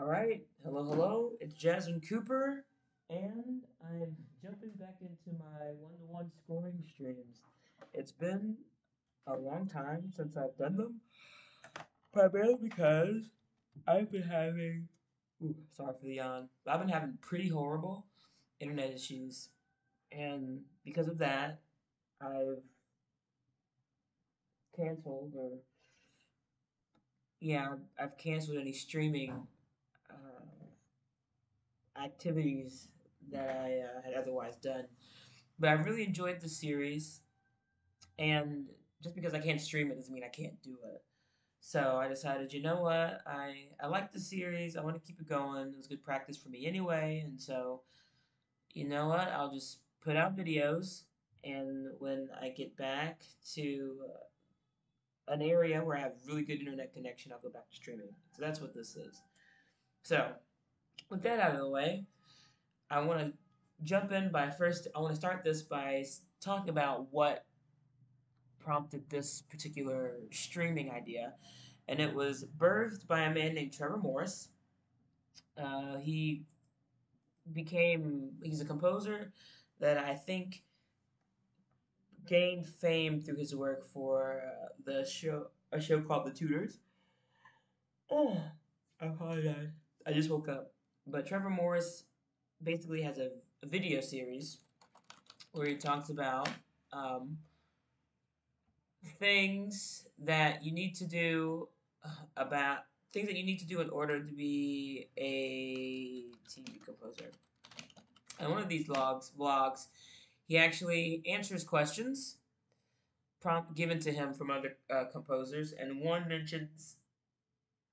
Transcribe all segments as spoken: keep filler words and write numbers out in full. All right, hello, hello. It's Jasmine Cooper, and I'm jumping back into my one-to-one scoring streams. It's been a long time since I've done them, primarily because I've been having, ooh, sorry for the yawn, but I've been having pretty horrible internet issues, and because of that, I've canceled or yeah, I've canceled any streaming Uh, activities that I uh, had otherwise done. But I really enjoyed the series, and just because I can't stream it doesn't mean I can't do it. So I decided, you know what, I, I like the series, I want to keep it going, it was good practice for me anyway, and so, you know what, I'll just put out videos, and when I get back to uh, an area where I have really good internet connection, I'll go back to streaming. So that's what this is. So, with that out of the way, I want to jump in by first, I want to start this by talking about what prompted this particular streaming idea. And it was birthed by a man named Trevor Morris. Uh, he became, he's a composer that I think gained fame through his work for uh, the show, a show called The Tudors. Oh, I apologize. I just woke up, but Trevor Morris basically has a, a video series where he talks about um, things that you need to do about things that you need to do in order to be a T V composer. And one of these logs, vlogs, he actually answers questions prompt given to him from other uh, composers, and one mentions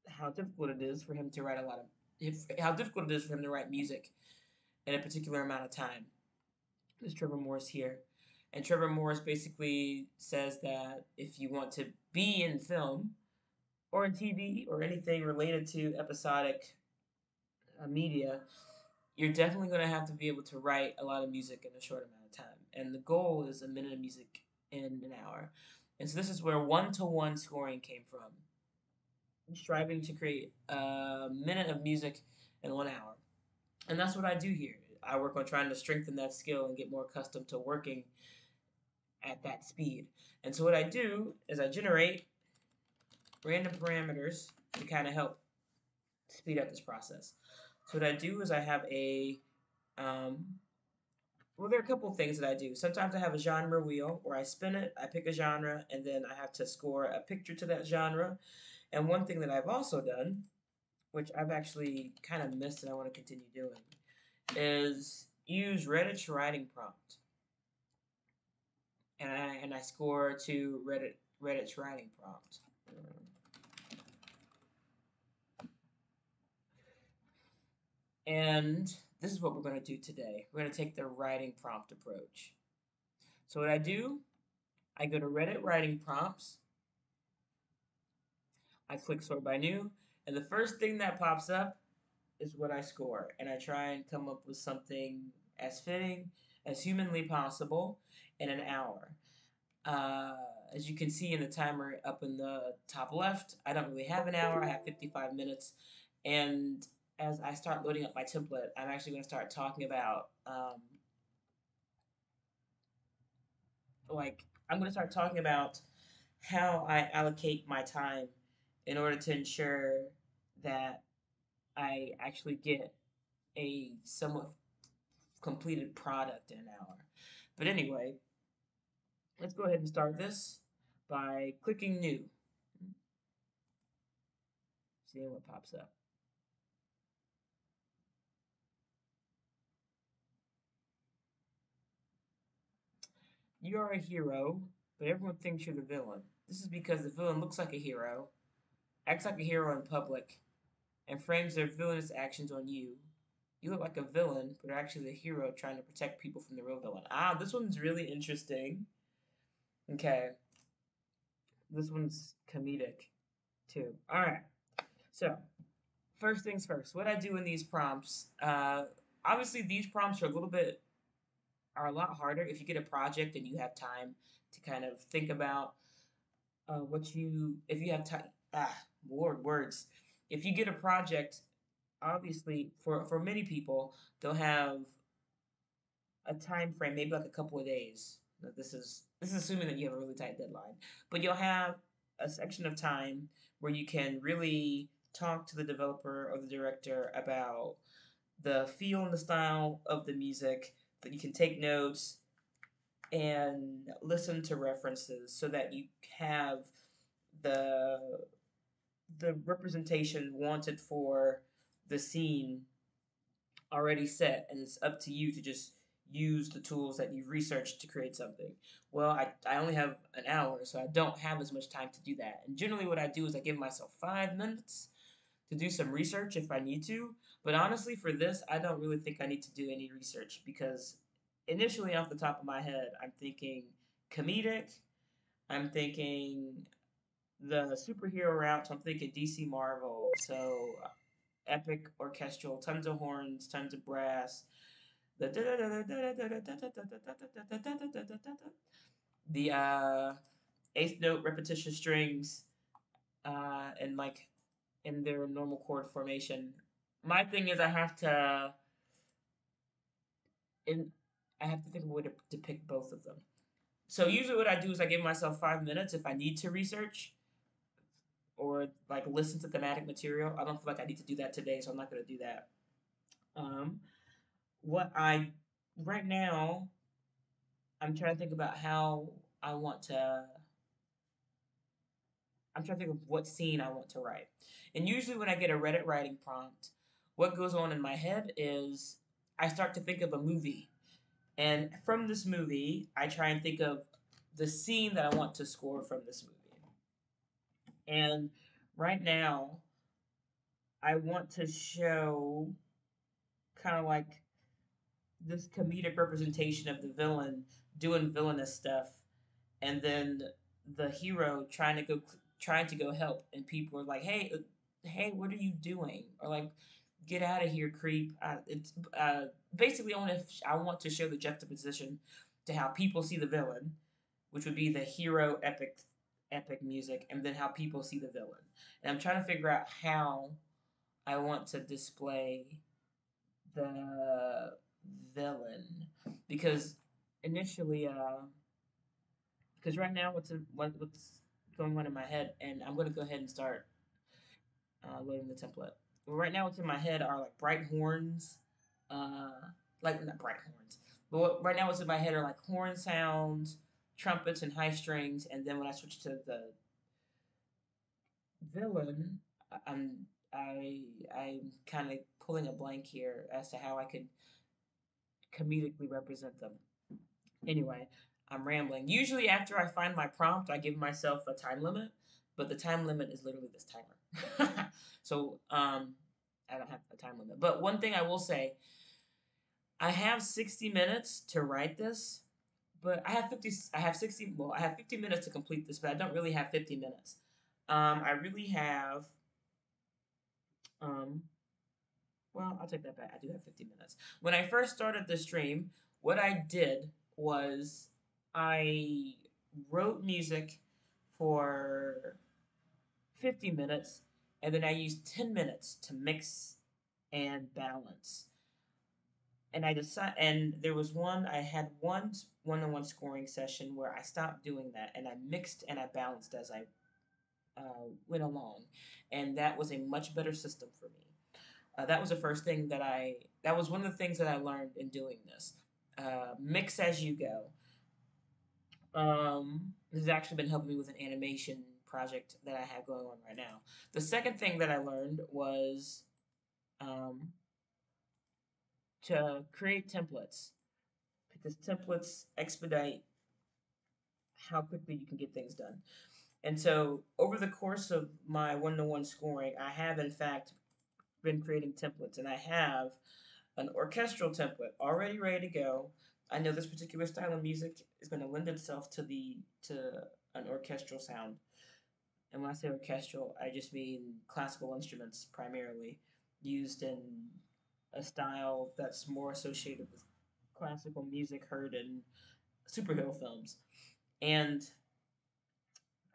how difficult it is for him to write a lot of If, how difficult it is for him to write music in a particular amount of time. There's Trevor Morris here. And Trevor Morris basically says that if you want to be in film or in T V or anything related to episodic uh, media, you're definitely going to have to be able to write a lot of music in a short amount of time. And the goal is a minute of music in an hour. And so this is where one-to-one scoring came from. Striving to create a minute of music in one hour. And that's what I do here. I work on trying to strengthen that skill and get more accustomed to working at that speed. And so what I do is I generate random parameters to kind of help speed up this process. So what I do is I have a, um, well, there are a couple things that I do. Sometimes I have a genre wheel where I spin it, I pick a genre, and then I have to score a picture to that genre. And one thing that I've also done, which I've actually kind of missed and I want to continue doing, is use Reddit's writing prompt. And I, and I score to Reddit Reddit's writing prompt. And this is what we're going to do today. We're going to take the writing prompt approach. So what I do, I go to Reddit writing prompts. I click sort by new, and the first thing that pops up is what I score, and I try and come up with something as fitting as humanly possible in an hour. Uh, as you can see in the timer up in the top left, I don't really have an hour, I have fifty-five minutes, and as I start loading up my template, I'm actually going to start talking about, um, like, I'm going to start talking about how I allocate my time in order to ensure that I actually get a somewhat completed product in an hour. But anyway, let's go ahead and start this by clicking new. See what pops up. You are a hero, but everyone thinks you're the villain. This is because the villain looks like a hero, acts like a hero in public, and frames their villainous actions on you. You look like a villain, but are actually a hero trying to protect people from the real villain. Ah, this one's really interesting. Okay. This one's comedic, too. Alright. So, first things first. What I do in these prompts, uh, obviously these prompts are a little bit, are a lot harder if you get a project and you have time to kind of think about uh, what you, if you have time, ah, Lord, words. If you get a project obviously for, for many people, they'll have a time frame, maybe like a couple of days. Now, this is this is assuming that you have a really tight deadline, but you'll have a section of time where you can really talk to the developer or the director about the feel and the style of the music, that you can take notes and listen to references so that you have the the representation wanted for the scene already set, and it's up to you to just use the tools that you've researched to create something. Well, I, I only have an hour, so I don't have as much time to do that. And generally what I do is I give myself five minutes to do some research if I need to. But honestly, for this, I don't really think I need to do any research because initially off the top of my head, I'm thinking comedic, I'm thinking the superhero route, so I'm thinking D C Marvel, so epic orchestral, tons of horns, tons of brass, the the uh, eighth note repetition strings, uh, and like in their normal chord formation. My thing is I have to, in I have to think of a way to depict both of them. So usually what I do is I give myself five minutes if I need to research or like listen to thematic material. I don't feel like I need to do that today, so I'm not going to do that. Um. What I, right now, I'm trying to think about how I want to, I'm trying to think of what scene I want to write. And usually when I get a Reddit writing prompt, what goes on in my head is I start to think of a movie. And from this movie, I try and think of the scene that I want to score from this movie. And right now, I want to show kind of like this comedic representation of the villain doing villainous stuff, and then the hero trying to go trying to go help, and people are like, "Hey, hey, what are you doing?" Or like, "Get out of here, creep!" I, it's uh, basically I want to I want to show the juxtaposition to how people see the villain, which would be the hero epic epic music, and then how people see the villain. And I'm trying to figure out how I want to display the villain, because initially uh because right now what's in, what, what's going on in my head, and I'm going to go ahead and start uh loading the template. Well, right now what's in my head are like bright horns, uh like not bright horns but what, right now what's in my head are like horn sounds, trumpets, and high strings. And then when I switch to the villain, I'm I I'm kind of pulling a blank here as to how I could comedically represent them. Anyway, I'm rambling. Usually after I find my prompt, I give myself a time limit, but the time limit is literally this timer. So um, I don't have a time limit. But one thing I will say, I have sixty minutes to write this, but I have fifty, I have sixty, well, I have fifty minutes to complete this, but I don't really have fifty minutes. Um, I really have, um, Well, I'll take that back. I do have fifteen minutes. When I first started the stream, what I did was I wrote music for fifty minutes, and then I used ten minutes to mix and balance. And I decided, and there was one, I had one one-on-one scoring session where I stopped doing that, and I mixed and I balanced as I uh, went along. And that was a much better system for me. Uh, that was the first thing that I, that was one of the things that I learned in doing this. Uh, mix as you go. Um, this has actually been helping me with an animation project that I have going on right now. The second thing that I learned was um, to create templates, because templates expedite how quickly you can get things done. And so over the course of my one-to-one scoring, I have in fact been creating templates, and I have an orchestral template already ready to go. I know this particular style of music is going to lend itself to the to an orchestral sound, and when I say orchestral, I just mean classical instruments primarily used in a style that's more associated with classical music heard in superhero films. And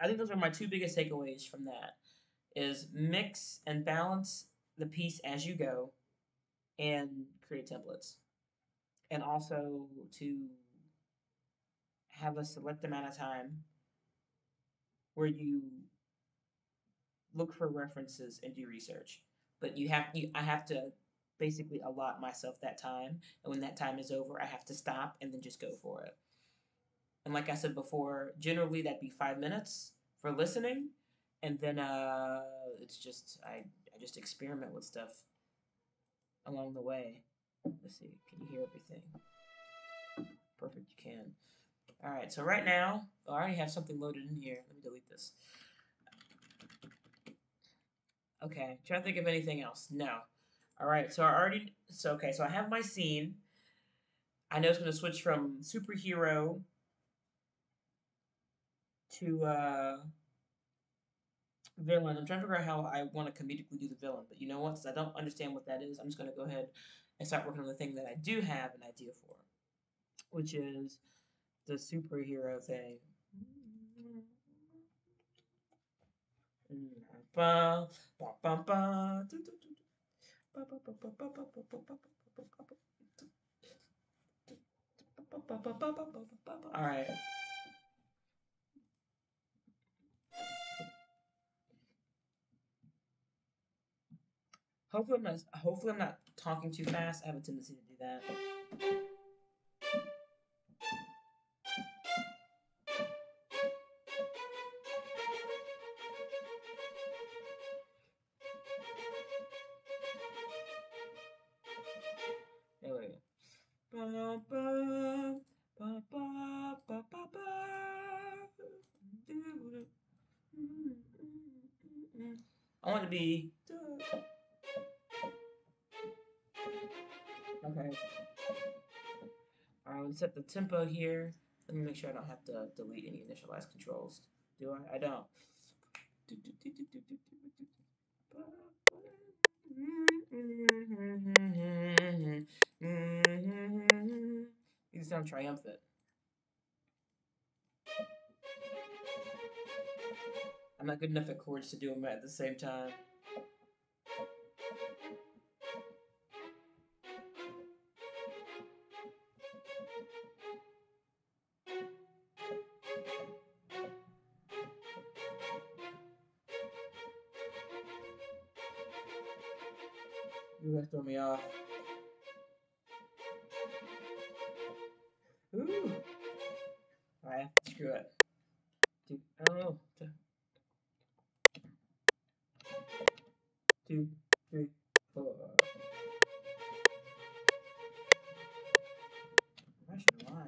I think those are my two biggest takeaways from that: is mix and balance the piece as you go and create templates. And also to have a select amount of time where you look for references and do research. But you have you I have to basically allot myself that time, and when that time is over, I have to stop and then just go for it. And like I said before, generally that'd be five minutes for listening, and then uh, it's just I, I just experiment with stuff along the way. Let's see, can you hear everything? Perfect, you can. All right, so right now, oh, I already have something loaded in here. Let me delete this. Okay, try to think of anything else. No. All right, so I already, so okay, so I have my scene. I know it's going to switch from superhero to uh, villain. I'm trying to figure out how I want to comedically do the villain, but you know what? Since I don't understand what that is, I'm just going to go ahead and start working on the thing that I do have an idea for, which is the superhero thing. All right. Hopefully I'm not. Hopefully I'm not talking too fast. I have a tendency to do that. I want to be. Okay. Alright, let's set the tempo here. Let me make sure I don't have to delete any initialize controls. Do I? I don't. These sound triumphant. I'm not good enough at chords to do them at the same time. You're gonna throw me off. Ooh. Alright, screw it. Dude, I don't know. Two, three, four. Why should I?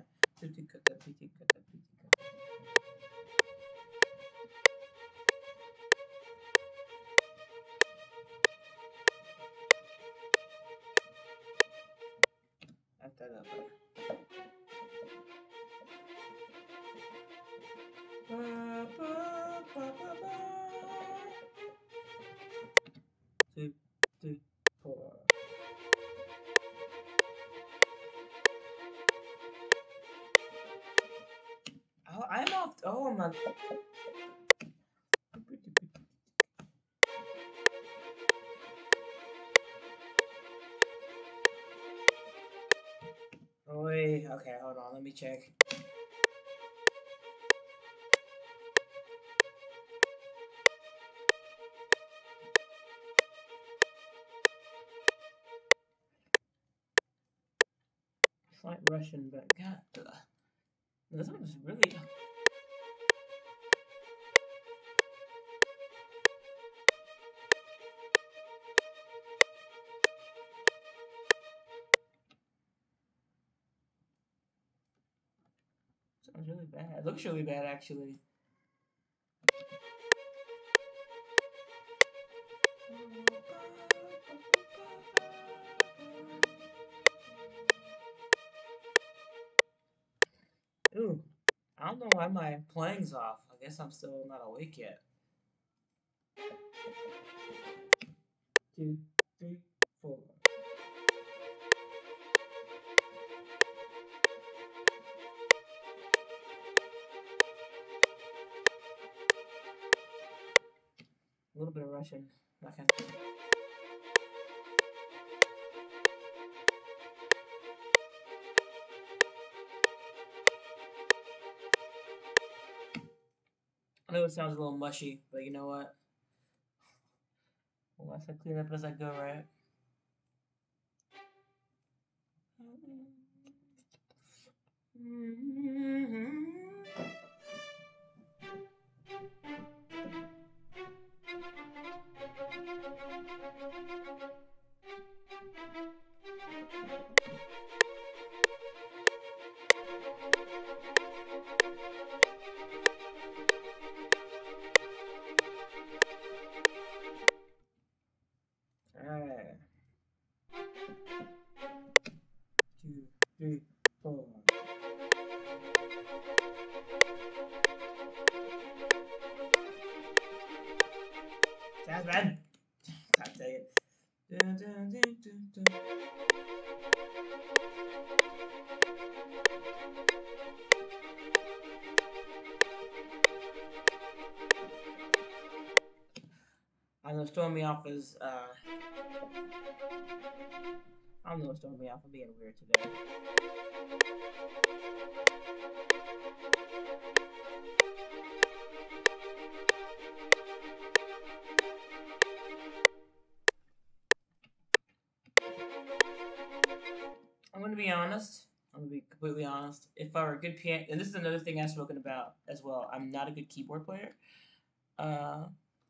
Add that up. Oh my. Oi, okay, hold on, let me check. It's like Russian, but God, ugh. This one's really. Sounds really bad. It looks really bad, actually. Ooh, I don't know why my playing's off. I guess I'm still not awake yet. Two, three, four. A little bit of Russian. Okay. I know it sounds a little mushy, but you know what? Unless I clean up as I go, right? Jasmine! God dang it. Dun, dun, dun, dun, dun. I know Stormy Alpha is, uh. I know Stormy Alpha being weird today. To be honest, I'm gonna be completely honest. If I were a good pian, and this is another thing I've spoken about as well, I'm not a good keyboard player. Uh,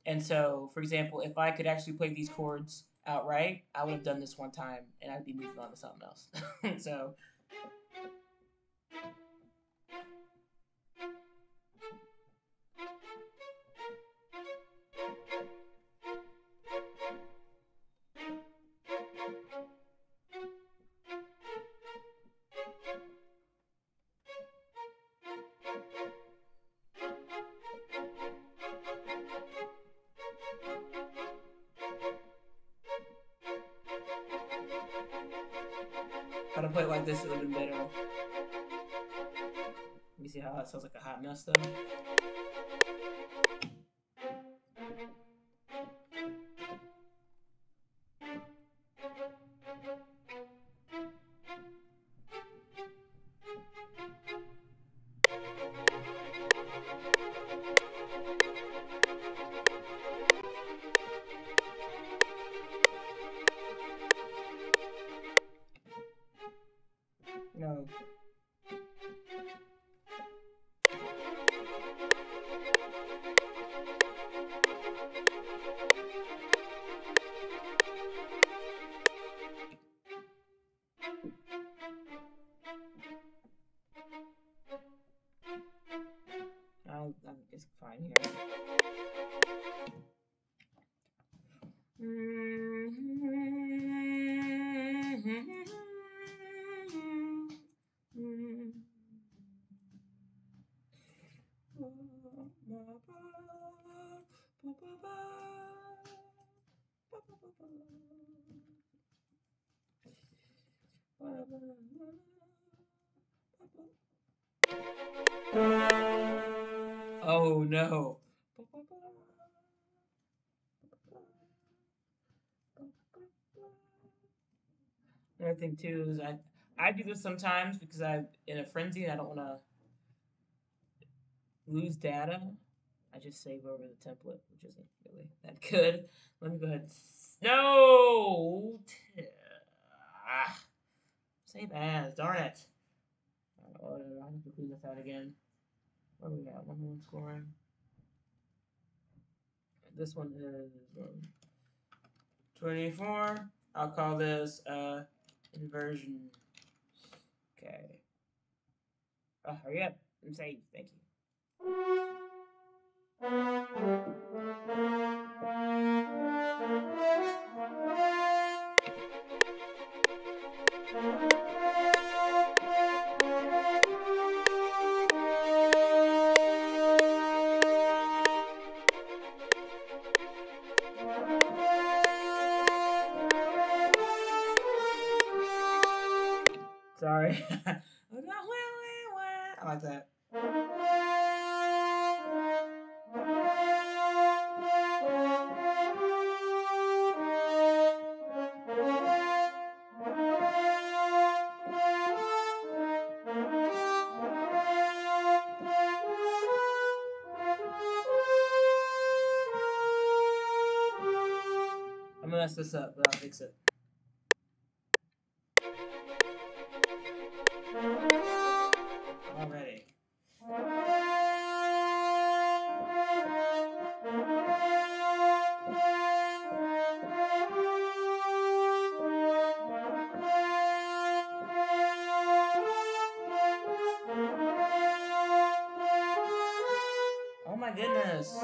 and so, for example, if I could actually play these chords outright, I would have done this one time, and I'd be moving on to something else. So. If I play it like this, it would have been better. Let me see how that sounds like a hot mess, though. Oh no. Another thing too is I I do this sometimes because I'm in a frenzy and I don't want to lose data. I just save over the template, which isn't really that good. Let me go ahead. No! Ah. Save as, darn it. Oh, I have to clean this out again. What do we got? One more scoring. This one is twenty-four. I'll call this uh, inversion. Okay. Oh, hurry up. I'm safe. Thank you. Sorry. I like that. mess this up, but I'll fix it. Already. Oh my goodness.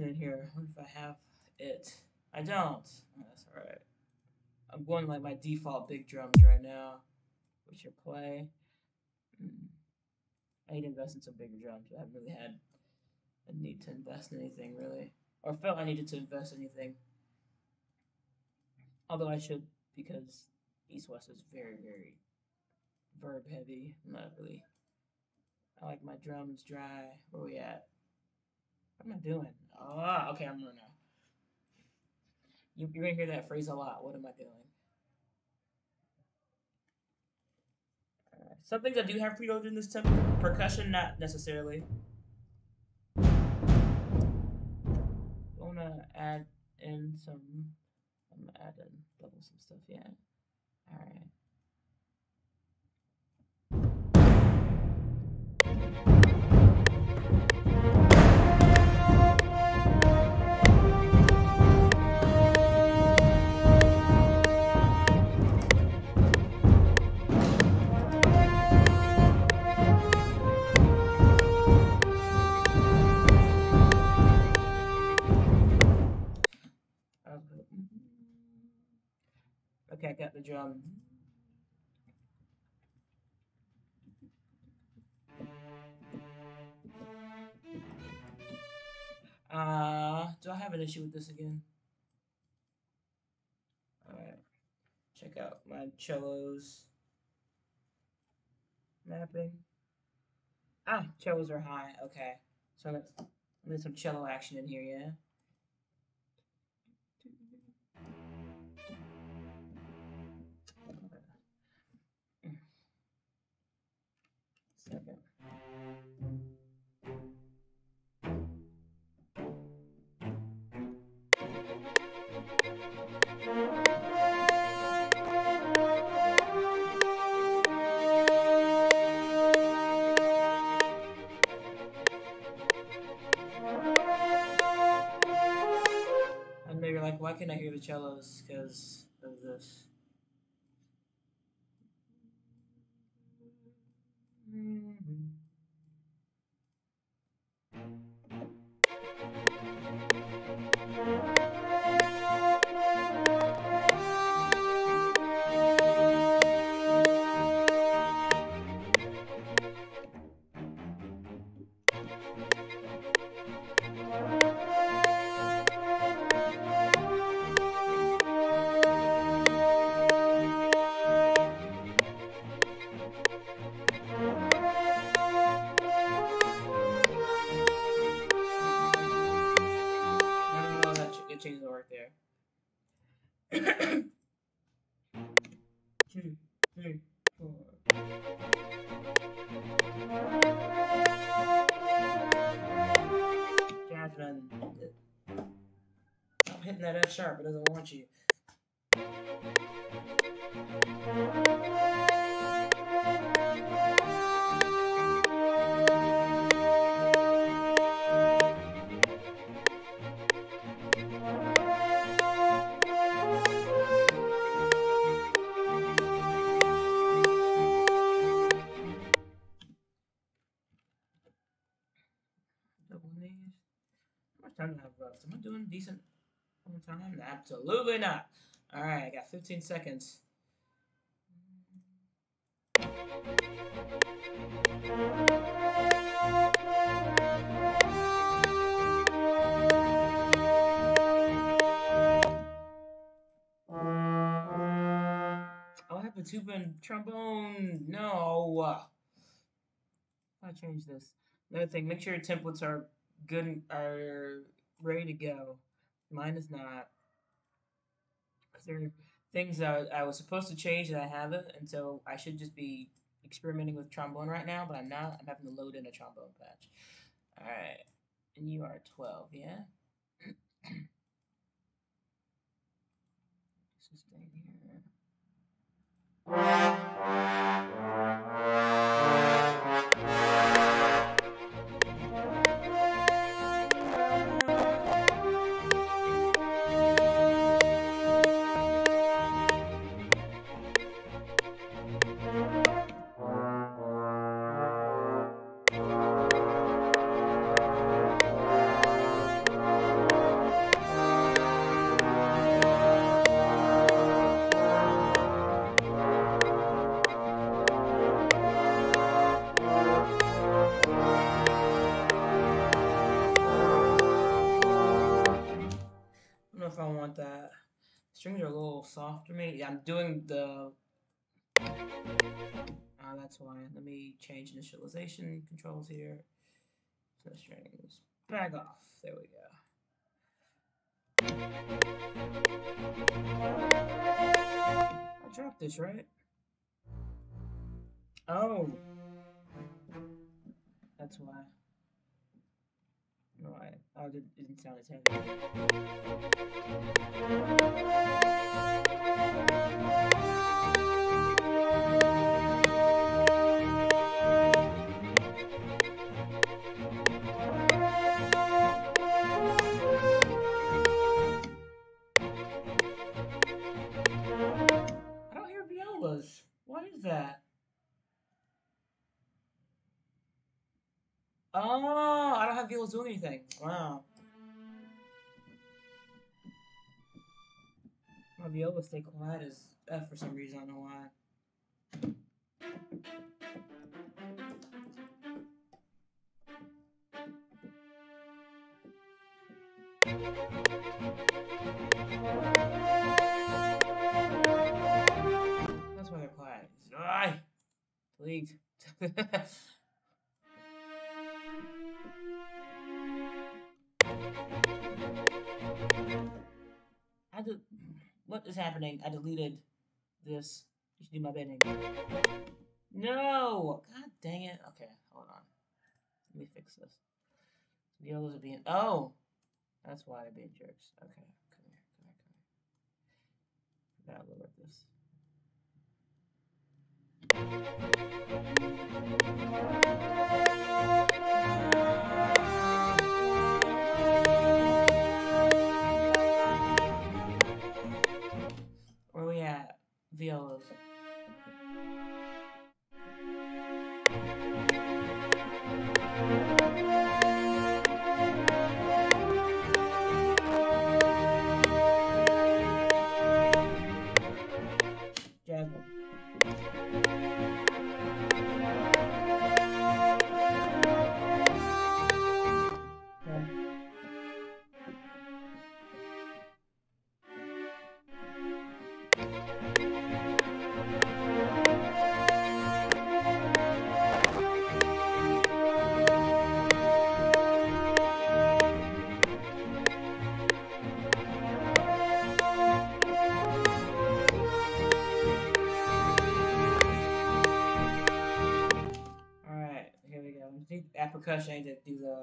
In here. What if I have it? I don't. That's alright. I'm going like my default big drums right now, which are play. I need to invest in some bigger drums. I haven't really had a need to invest in anything really. Or felt I needed to invest in anything. Although I should, because East West is very, very verb heavy. Not really. I like my drums dry. Where we at? What am I doing? Ah, oh, okay, I remember now. You, you're going to hear that phrase a lot. What am I doing? Uh, some things I do have preloaded in this temp. Percussion, not necessarily. I'm going to add in some... I'm going to add in double some stuff, yeah. Alright. Okay, I got the drum. Uh, do I have an issue with this again? Alright. Check out my cellos. Mapping. Ah, cellos are high. Okay. So let's get some cello action in here, yeah? Second. And maybe like, why can't I hear the cellos? Because of this. Sharp, it doesn't want you. Double knees. How much time do I have left? Am I doing decent? Time? Absolutely not. All right, I got fifteen seconds. Tuba and trombone. No. I changed this. Another thing, make sure your templates are good, are ready to go. Mine is not. There are things that I was supposed to change that I haven't, and so I should just be experimenting with trombone right now, but I'm not. I'm having to load in a trombone patch. All right. And you are twelve, yeah? Let's just stay here. Soft to me. I'm doing the. Ah, oh, that's why. Let me change initialization controls here. So strings. Back off. There we go. I dropped this, right? Oh. That's why. No, I. Oh, it didn't sound as heavy. I don't hear violas. What is that? Oh, I don't have violas doing anything. Wow. I'll be able to stay quiet as F for some reason, I don't know why. That's why they're quiet. Ay! Please. I did. What is happening? I deleted this. You should do my bidding. No! God dang it. Okay, hold on. Let me fix this. Violas are being. Oh! That's why they're being jerks. Okay, come here, come here, come here. Now look at this. Violas. Jasmine. Percussion, I need to do the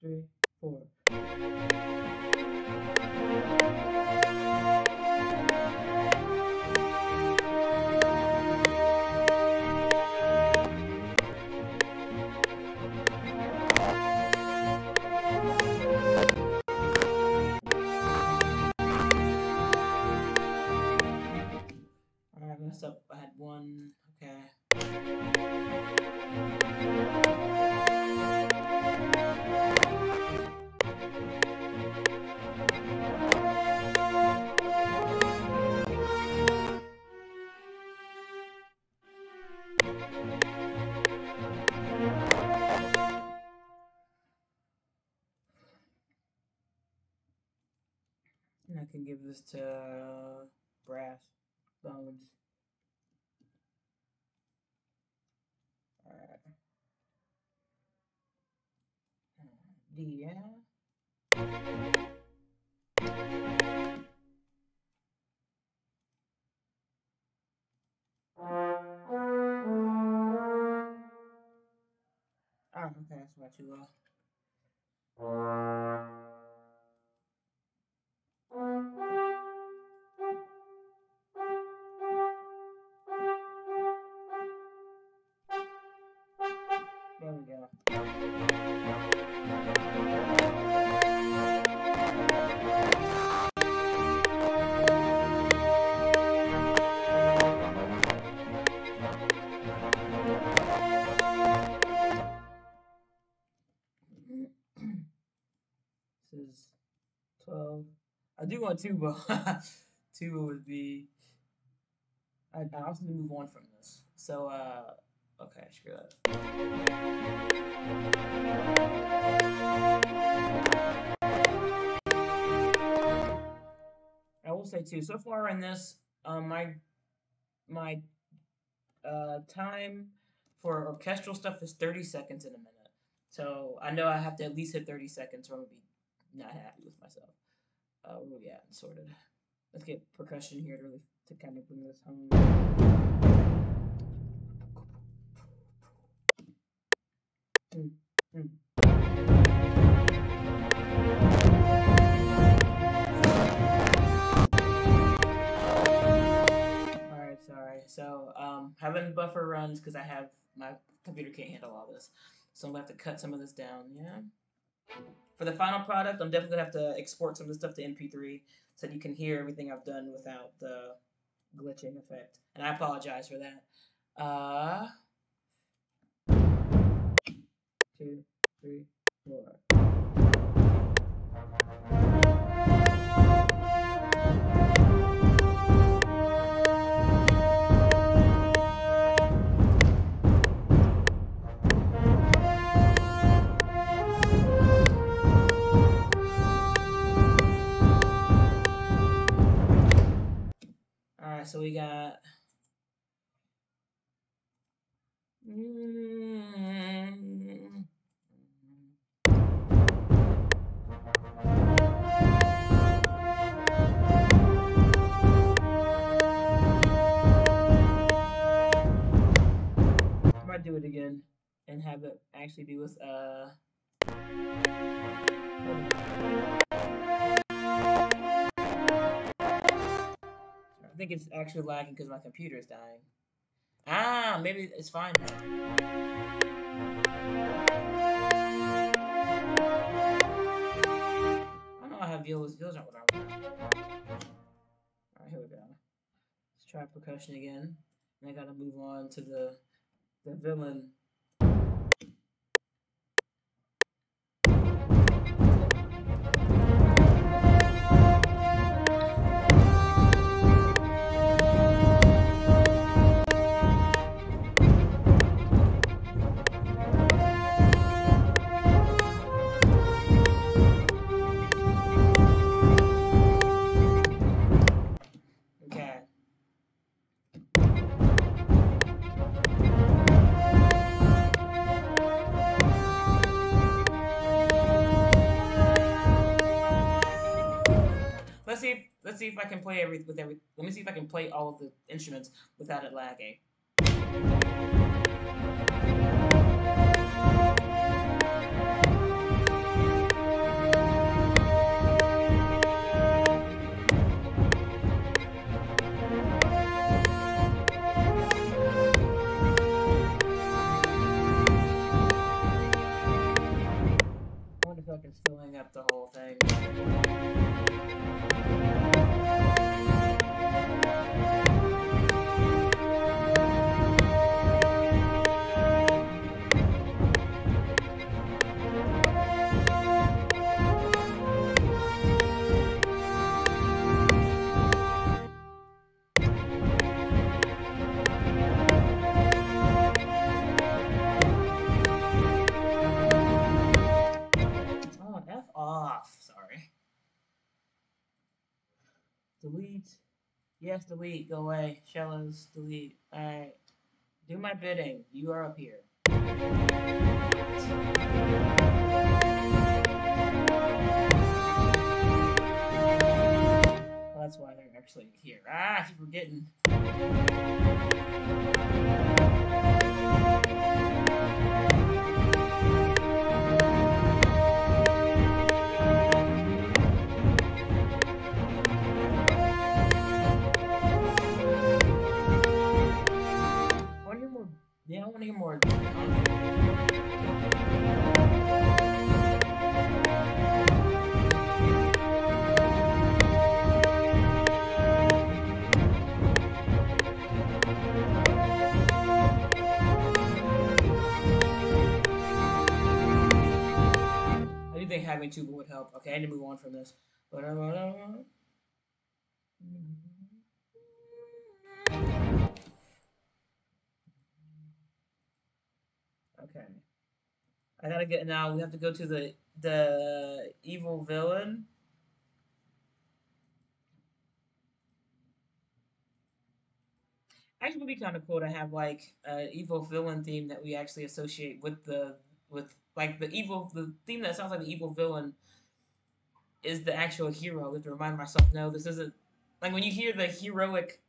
three, four. Alright, I messed up. I had one. Okay. Thank you. I can give this to uh, Brass Bones. Alright. Deanna. Oh, okay, that's what you are. There we go. This is twelve. I do want two, but two would be. I I also need to move on from this. So uh. Okay, screw that. I will say too, so far in this, um, my my uh, time for orchestral stuff is thirty seconds in a minute. So I know I have to at least hit thirty seconds, or I'm gonna be not happy with myself. Uh, where we at? Sorted. Let's get percussion here to really to kind of bring this home. Mm, mm. Alright, sorry. So, um, having buffer runs because I have my computer can't handle all this. So, I'm gonna have to cut some of this down, yeah? For the final product, I'm definitely gonna have to export some of the stuff to M P three so that you can hear everything I've done without the glitching effect. And I apologize for that. Uh. Two, three, four. All right, so we got. Do it again and have it actually be with uh I think it's actually lagging because my computer is dying. Ah, maybe it's fine now. I know I have violas, violas aren't what I want. Alright, here we go. Let's try percussion again. And I gotta move on to the The villain. Let's see if I can play every with every. Let me see if I can play all of the instruments without it lagging. I wonder if I can filling up the whole thing. Yes, delete. Go away. Shellos, delete. Alright. Do my bidding. You are up here. Well, that's why they're actually here. Ah, I keep forgetting. Yeah, I want to hear more. I do think having Tuba would help. Okay, I need to move on from this. But I don't know. Okay. I gotta get now. We have to go to the the evil villain. Actually, it would be kind of cool to have like an evil villain theme that we actually associate with the with like the evil the theme that sounds like the evil villain is the actual hero. I have to remind myself, no, this isn't like when you hear the heroic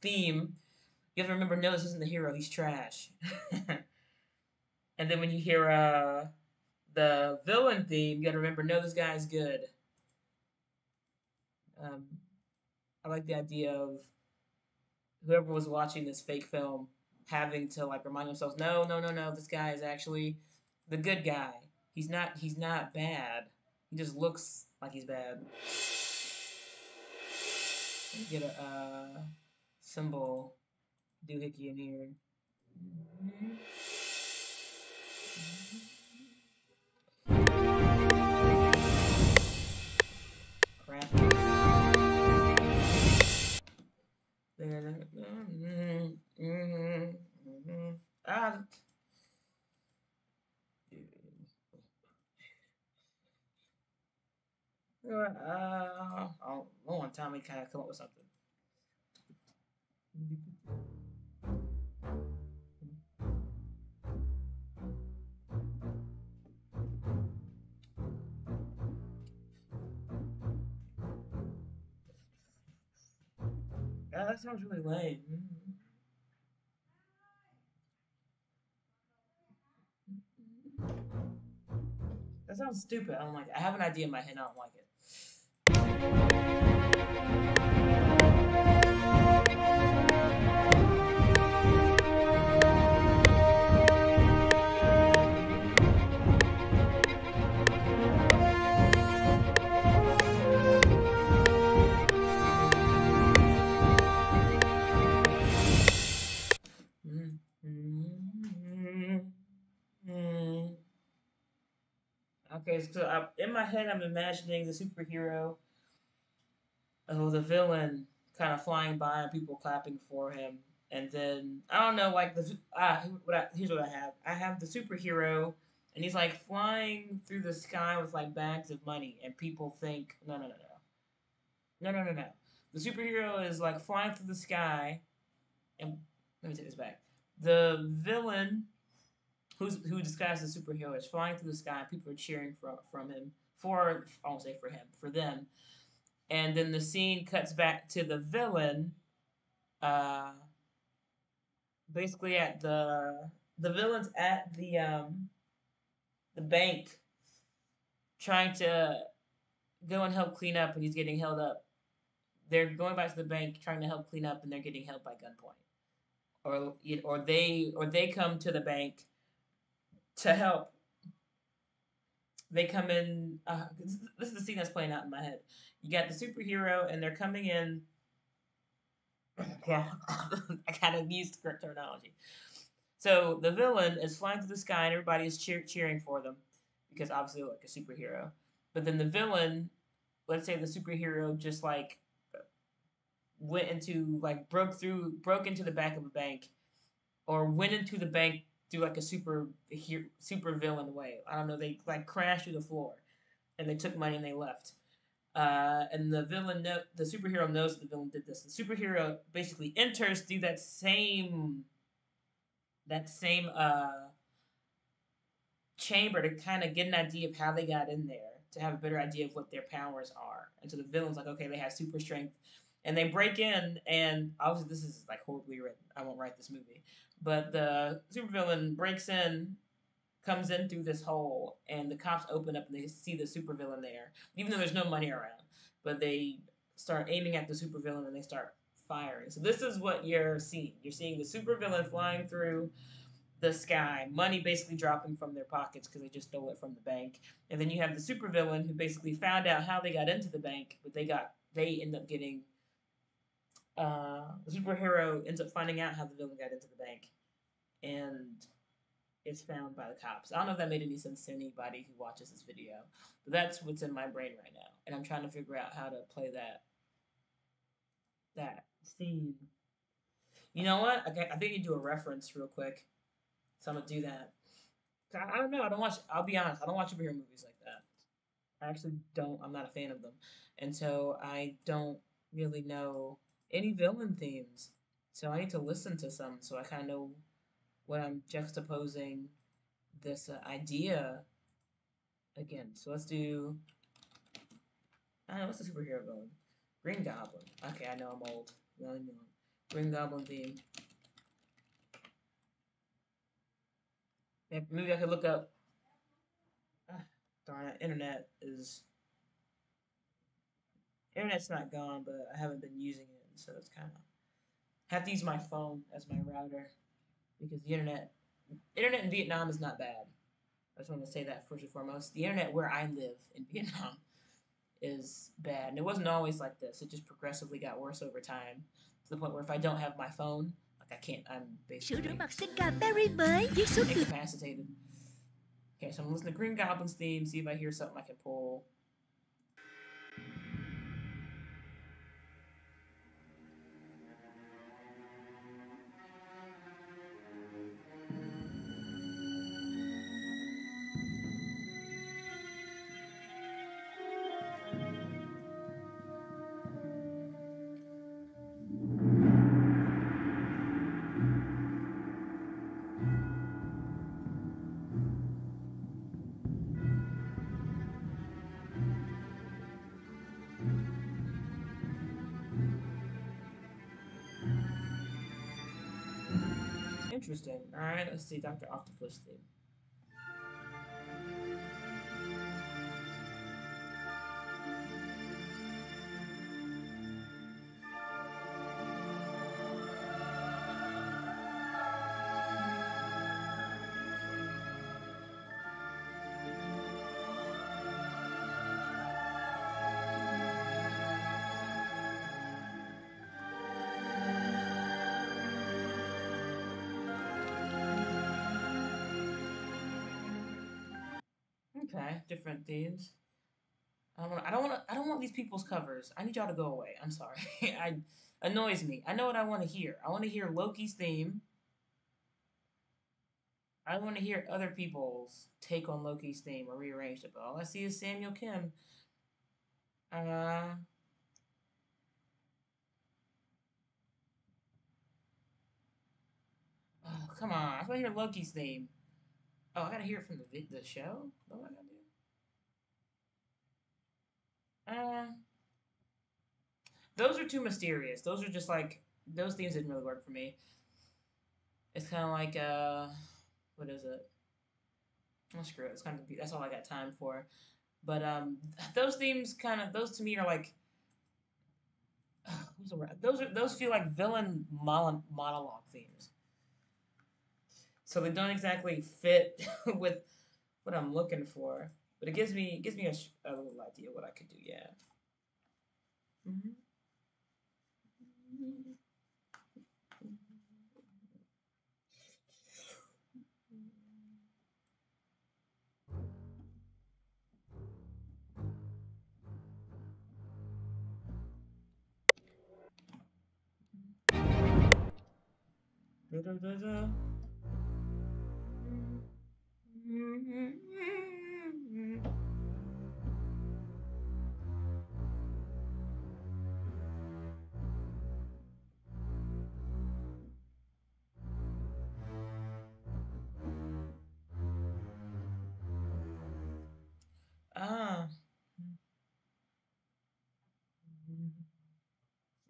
theme, you have to remember, no, this isn't the hero. He's trash. And then when you hear uh, the villain theme, you gotta remember, no, this guy's good. Um, I like the idea of whoever was watching this fake film having to like remind themselves, no, no, no, no, this guy is actually the good guy. He's not. He's not bad. He just looks like he's bad. Get a uh, cymbal doohickey in here. Mm-hmm. Crap. There. Mm-hmm. Mm-hmm. Mm-hmm. Ah. Uh, oh, long time we kind of come up with something. That sounds really lame. That sounds stupid. I don't like it. I have an idea in my head. I don't like it. Okay, so I, in my head, I'm imagining the superhero, oh, the villain, kind of flying by and people clapping for him, and then I don't know, like the ah, what I, here's what I have. I have the superhero, and he's like flying through the sky with like bags of money, and people think no, no, no, no, no, no, no, no. The superhero is like flying through the sky, and let me take this back. The villain. Who's, who disguised as a superhero is flying through the sky. People are cheering from from him for I won't say for him for them, and then the scene cuts back to the villain. Uh, basically, at the the villain's at the um, the bank, trying to go and help clean up, and he's getting held up. They're going back to the bank trying to help clean up, and they're getting held by gunpoint, or or they or they come to the bank. To help, they come in. Uh, this is the scene that's playing out in my head. You got the superhero, and they're coming in. Yeah, I gotta use the correct terminology. So the villain is flying through the sky, and everybody is cheer cheering for them because obviously they're like a superhero. But then the villain, let's say the superhero just like went into like broke through, broke into the back of a bank, or went into the bank. Do like a super super villain way. I don't know. They like crashed through the floor, and they took money and they left. Uh, and the villain, no- the superhero knows that the villain did this. The superhero basically enters through that same, that same uh, chamber to kind of get an idea of how they got in there, to have a better idea of what their powers are. And so the villain's like, okay, they have super strength. And they break in, and obviously this is like horribly written. I won't write this movie. But the supervillain breaks in, comes in through this hole, and the cops open up and they see the supervillain there, even though there's no money around. But they start aiming at the supervillain and they start firing. So this is what you're seeing. You're seeing the supervillain flying through the sky, money basically dropping from their pockets because they just stole it from the bank. And then you have the supervillain who basically found out how they got into the bank, but they got they end up getting uh, the superhero ends up finding out how the villain got into the bank, and is found by the cops. I don't know if that made any sense to anybody who watches this video, but that's what's in my brain right now, and I'm trying to figure out how to play that that scene. You know what? Okay, I think you do a reference real quick, so I'm gonna do that. I, I don't know. I don't watch. I'll be honest. I don't watch superhero movies like that. I actually don't. I'm not a fan of them, and so I don't really know any villain themes. So I need to listen to some, so I kind of know what I'm juxtaposing this uh, idea again. So let's do, I don't know, what's the superhero villain? Green Goblin. Okay, I know I'm old. No, I know. Green Goblin theme. Maybe I could look up, ah, darn it, internet is, internet's not gone, but I haven't been using it, so it's kind of, have to use my phone as my router. Because the internet, internet in Vietnam is not bad. I just want to say that first and foremost. The internet where I live in Vietnam is bad. And it wasn't always like this. It just progressively got worse over time. To the point where if I don't have my phone, like I can't, I'm basically incapacitated. Okay, so I'm listening to Green Goblin's theme, see if I hear something I can pull. Interesting. All right, let's see Doctor Octopus theme. Okay, different themes. I don't want. I don't want. I don't want these people's covers. I need y'all to go away. I'm sorry. I annoys me. I know what I want to hear. I want to hear Loki's theme. I want to hear other people's take on Loki's theme or rearranged it. But all I see is Samuel Kim. Uh. Oh come on! I want to hear Loki's theme. Oh, I gotta hear it from the the show. What do I gotta do? Uh, those are too mysterious. Those are just like those themes didn't really work for me. It's kind of like uh, what is it? Oh, screw it. It's kind of that's all I got time for. But um, those themes kind of those to me are like uh, who's the those are those feel like villain mon monologue themes. So they don't exactly fit with what I'm looking for, but it gives me it gives me a, a little idea what I could do. Yeah. Mm-hmm. Da, da, da, da. Mm-hmm.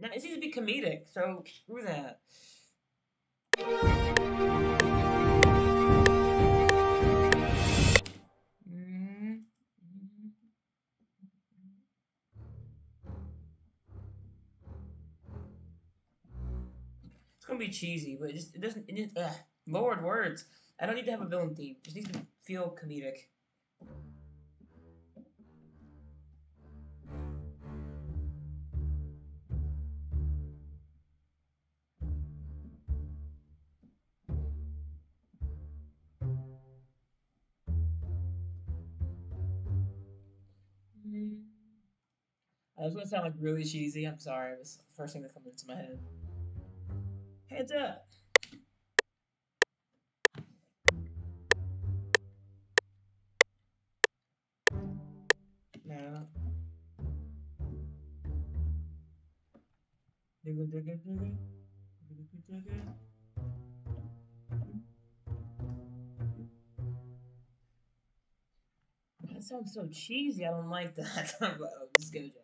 Now, it seems to be comedic, so screw that. It's gonna be cheesy, but it just it doesn't. It just, ugh, lowered words. I don't need to have a villain theme. It just needs to feel comedic. I was gonna sound like really cheesy. I'm sorry. It was the first thing that comes into my head. Heads up. No. Digga digga digga. Digga digga. That sounds so cheesy. I don't like that. I'm just gonna jazz.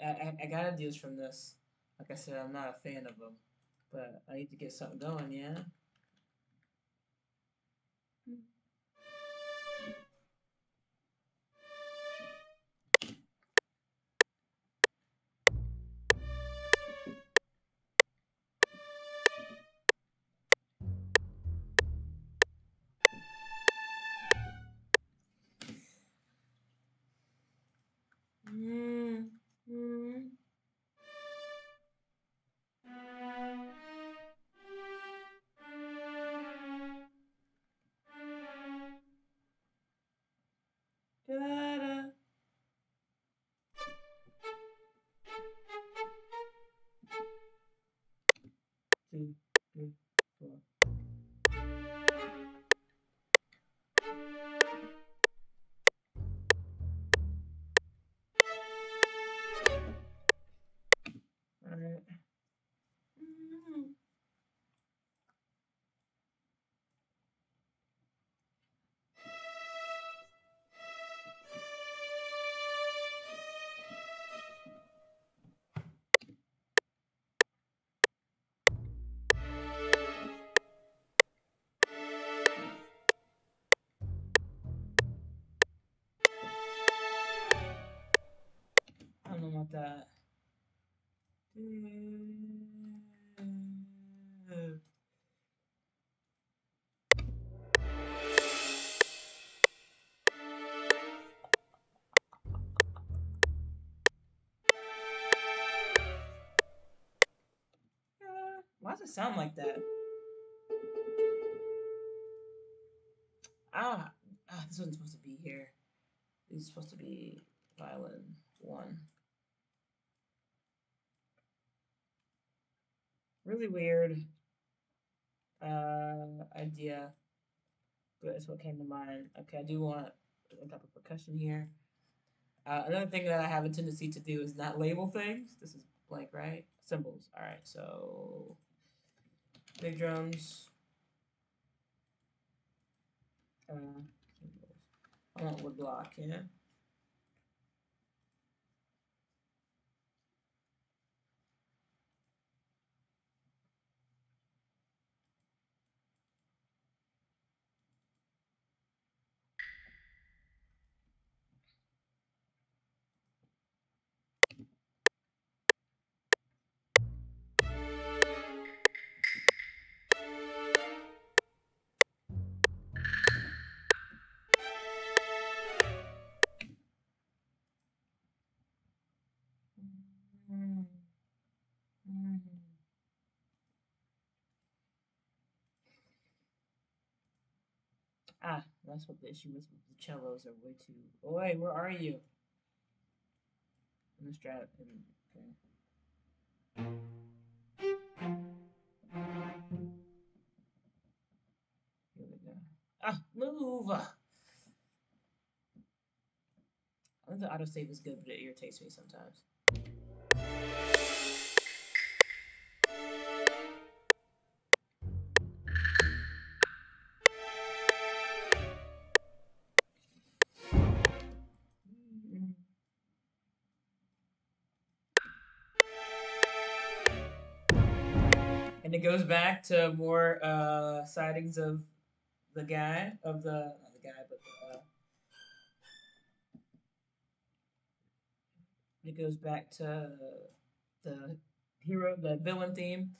I, I, I got ideas from this. Like I said, I'm not a fan of them, but I need to get something going, yeah? Two, three, four. Alright. That why does it sound like that? Ah, ah, this wasn't supposed to be here. This is supposed to be violin one. Really weird uh, idea, but it's what came to mind. Okay, I do want a type of percussion here. Uh, another thing that I have a tendency to do is not label things. This is blank, right? Symbols. All right, so big drums. Uh, symbols. I want wood block, yeah? Ah, that's what the issue was with the cellos are way too. Oh wait, where are you? I'm gonna try it. Okay. Here we go. Ah, move! I think the autosave is good, but it irritates me sometimes. it goes back to more uh, sightings of the guy, of the, not the guy, but the, uh, it goes back to the hero, the villain theme.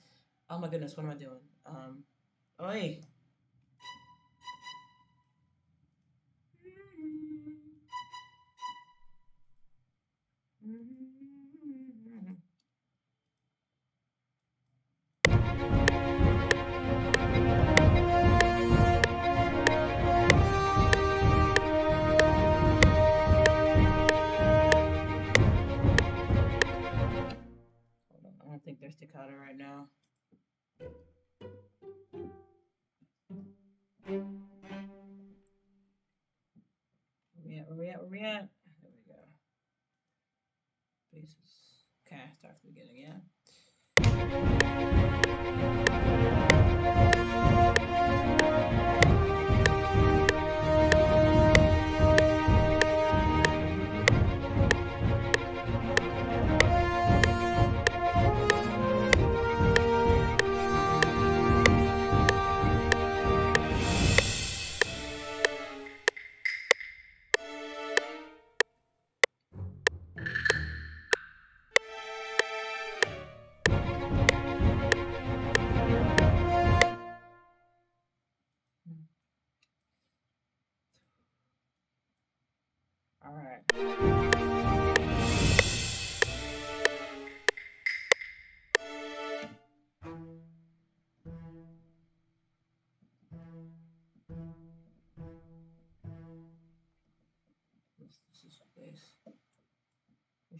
Oh my goodness, what am I doing? Um, oh, hey. Staccato right now. Where we at? Where we at? Where we at? There we go. Basis. Okay, start from the beginning, yeah.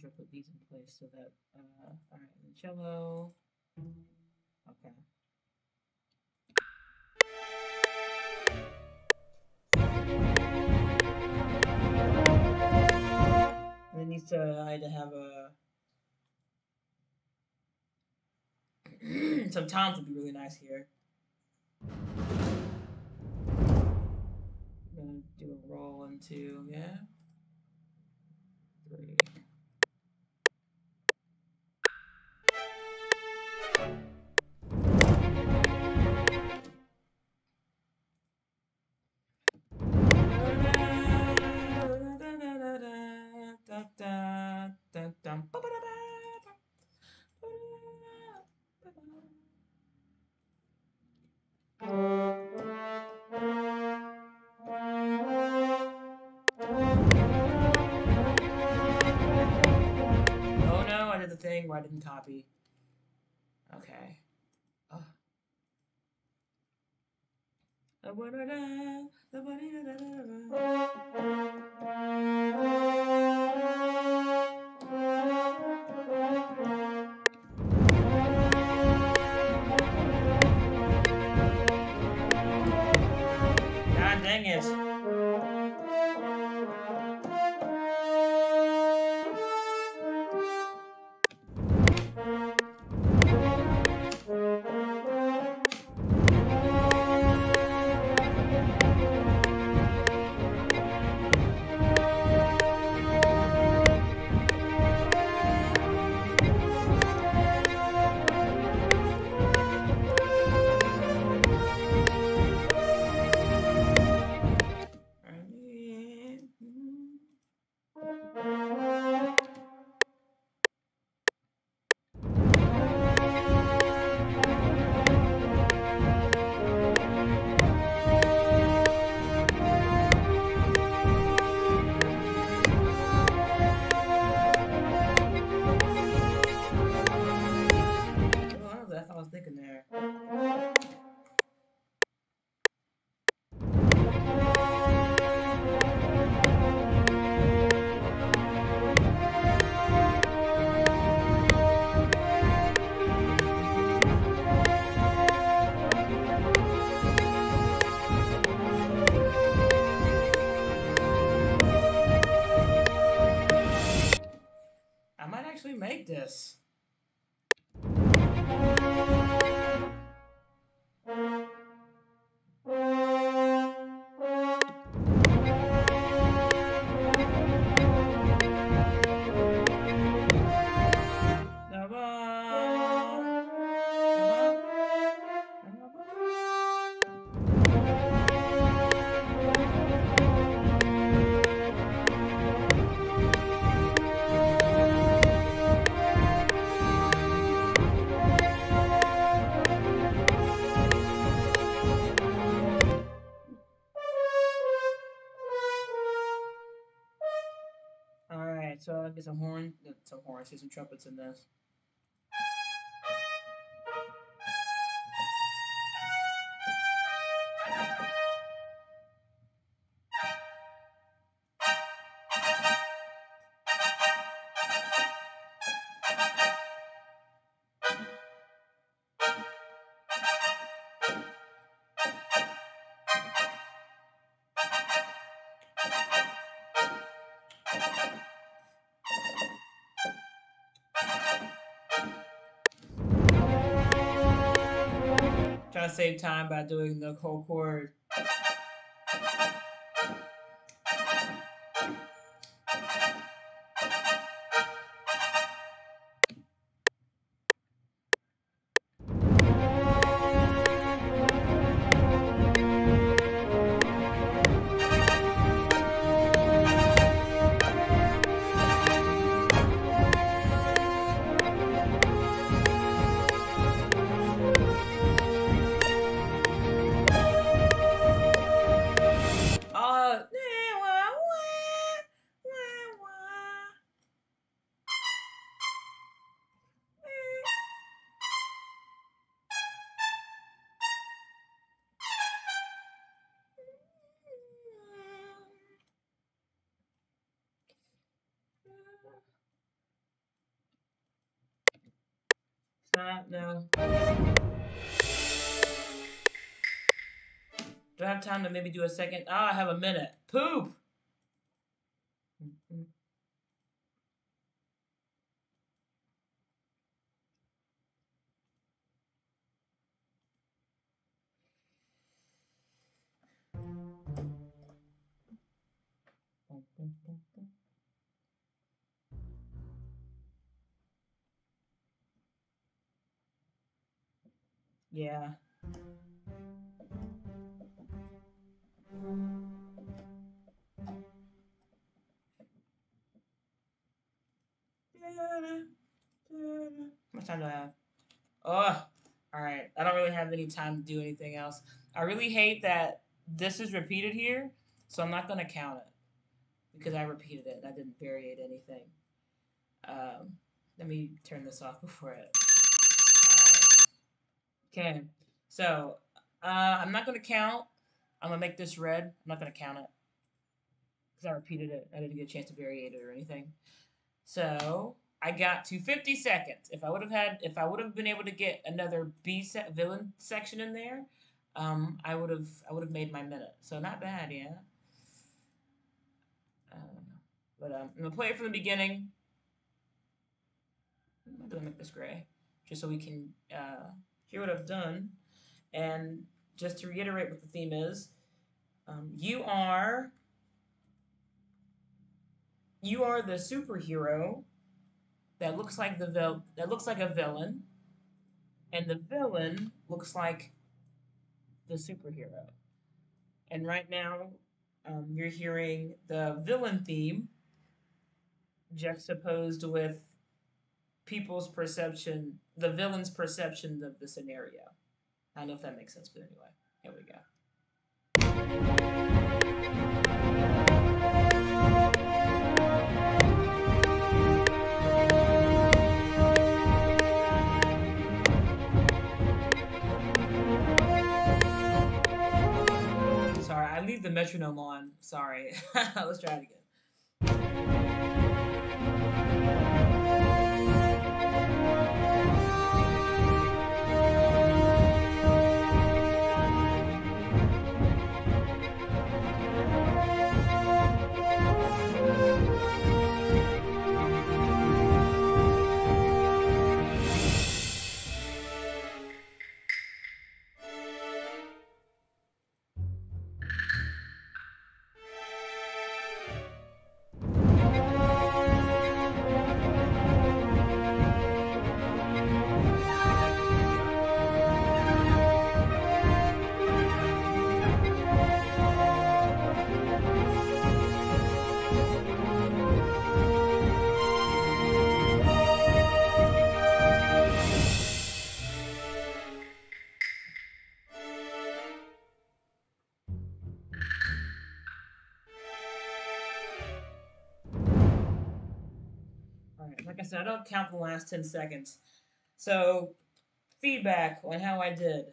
I'll put these in place so that uh all right, and cello. Okay. And it needs to I had to have a some toms would be really nice here. I'm gonna do a roll into yeah. Three. Where I didn't copy. Okay. Oh. God dang it. This. get uh, get some horn, some horn, see some trumpets in this. Trying to save time by doing the whole chord. Uh, no. Do I have time to maybe do a second? Ah, I have a minute. Poop! Mm-hmm. Yeah. How much time do I have? Oh, all right. I don't really have any time to do anything else. I really hate that this is repeated here, so I'm not going to count it because I repeated it and I didn't vary it anything. Um, let me turn this off before it. Okay, so uh, I'm not going to count. I'm going to make this red. I'm not going to count it because I repeated it. I didn't get a chance to variate it or anything. So I got to fifty seconds. If I would have had, if I would have been able to get another B set villain section in there, um, I would have, I would have made my minute. So not bad, yeah. Uh, but um, I'm gonna play it from the beginning. I'm gonna make this gray just so we can. Uh, Hear what I've done, and just to reiterate what the theme is, um, you are you are the superhero that looks like the vil that looks like a villain, and the villain looks like the superhero. And right now, um, you're hearing the villain theme juxtaposed with people's perception, the villain's perception of the scenario. I don't know if that makes sense, but anyway, here we go. Sorry, I leave the metronome on. Sorry. Let's try it again. Like I said, I don't count the last ten seconds. So, feedback on how I did.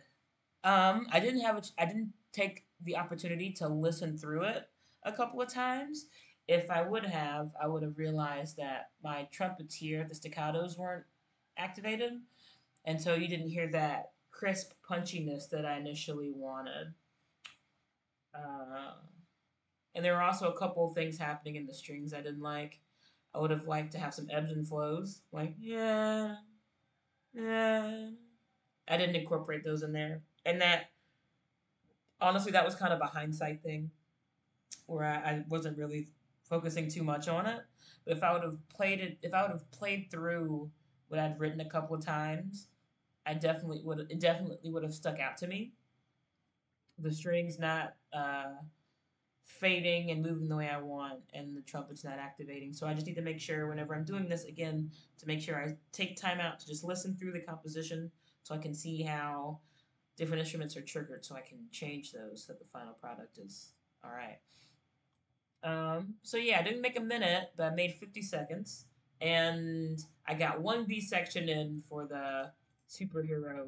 Um, I didn't have a, I didn't take the opportunity to listen through it a couple of times. If I would have, I would have realized that my trumpeteer, the staccatos, weren't activated, and so you didn't hear that crisp punchiness that I initially wanted. Uh, and there were also a couple of things happening in the strings I didn't like. I would have liked to have some ebbs and flows, like yeah, yeah. I didn't incorporate those in there, and that honestly, that was kind of a hindsight thing, where I, I wasn't really focusing too much on it. But if I would have played it, if I would have played through what I'd written a couple of times, I definitely would. It definitely would have stuck out to me. The strings not uh, fading and moving the way I want, and the trumpet's not activating. So I just need to make sure whenever I'm doing this again, to make sure I take time out to just listen through the composition, so I can see how different instruments are triggered, so I can change those so that the final product is all right. Um, so yeah, I didn't make a minute, but I made fifty seconds, and I got one B section in for the superhero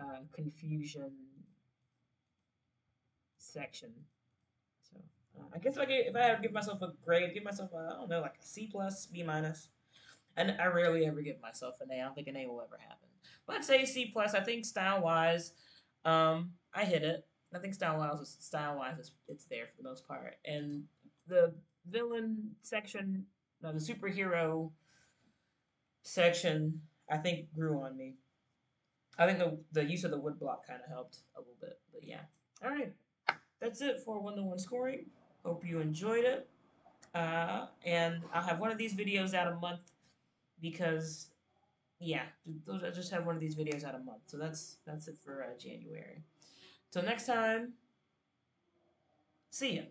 uh, confusion section. So uh, I guess if I, could, if I had to give myself a grade, give myself a, I don't know, like a C plus, B minus. And I rarely ever give myself an A. I don't think an A will ever happen. But I'd say C plus. I think style wise, um, I hit it. I think style wise, style wise, it's, it's there for the most part. And the villain section, no, the superhero section, I think grew on me. I think the the use of the wood block kind of helped a little bit. But yeah, all right, that's it for one-to-one scoring. Hope you enjoyed it. Uh, and I'll have one of these videos out a month. Because, yeah, those, I just have one of these videos out a month. So that's that's it for uh, January. Till next time, see ya.